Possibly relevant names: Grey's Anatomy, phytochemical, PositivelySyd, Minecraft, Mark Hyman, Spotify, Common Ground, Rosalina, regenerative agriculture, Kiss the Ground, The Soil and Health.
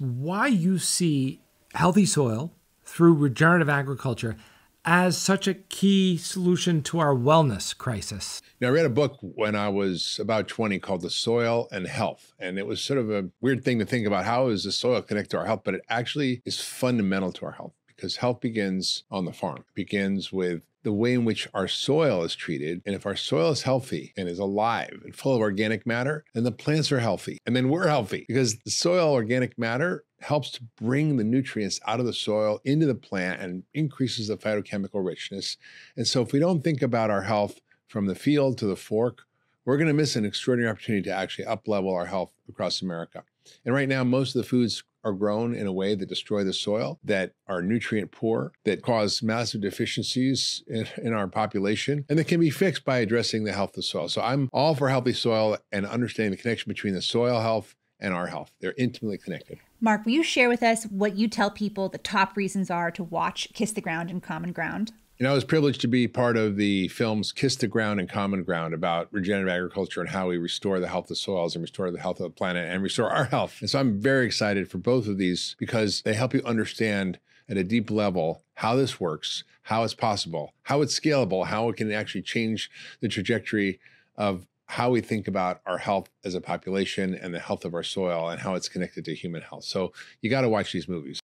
why you see healthy soil through regenerative agriculture as such a key solution to our wellness crisis. Now, I read a book when I was about 20 called The Soil and Health, and it was sort of a weird thing to think about. How is the soil connected to our health? But it actually is fundamental to our health, because health begins on the farm. It begins with the way in which our soil is treated. And if our soil is healthy and is alive and full of organic matter, then the plants are healthy. And then we're healthy, because the soil organic matter helps to bring the nutrients out of the soil into the plant and increases the phytochemical richness. And so if we don't think about our health from the field to the fork, we're going to miss an extraordinary opportunity to actually up-level our health across America. And right now, most of the foods are grown in a way that destroy the soil, that are nutrient poor, that cause massive deficiencies in our population, and that can be fixed by addressing the health of the soil. So I'm all for healthy soil and understanding the connection between the soil health and our health. They're intimately connected. Mark, will you share with us what you tell people the top reasons are to watch Kiss the Ground and Common Ground? You know, I was privileged to be part of the films Kiss the Ground and Common Ground about regenerative agriculture and how we restore the health of soils and restore the health of the planet and restore our health. And so I'm very excited for both of these, because they help you understand at a deep level how this works, how it's possible, how it's scalable, how it can actually change the trajectory of how we think about our health as a population and the health of our soil and how it's connected to human health. So you got to watch these movies.